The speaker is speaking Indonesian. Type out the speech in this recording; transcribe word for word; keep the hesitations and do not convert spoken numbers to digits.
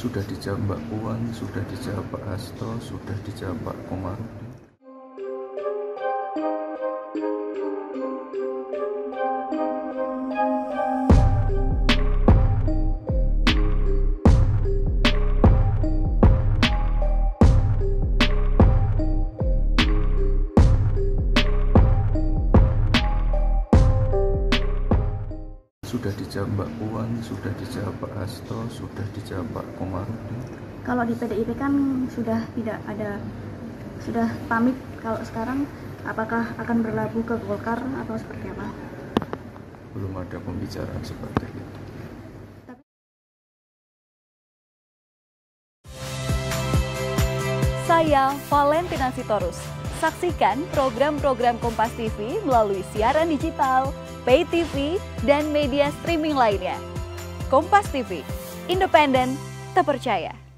Sudah dijawab Mbak Puan, sudah dijawab Pak Hasto, sudah dijawab Pak Komarudin. Sudah dijawab Mbak Puan, sudah dijawab Pak Hasto, sudah dijawab Pak Komarudin. Kalau di P D I P kan sudah tidak ada, sudah pamit. Kalau sekarang apakah akan berlabuh ke Golkar atau seperti apa? Belum ada pembicaraan seperti itu. Saya Valentina Sitorus. Saksikan program-program Kompas T V melalui siaran digital, Pay T V, dan media streaming lainnya. Kompas T V, independen, terpercaya.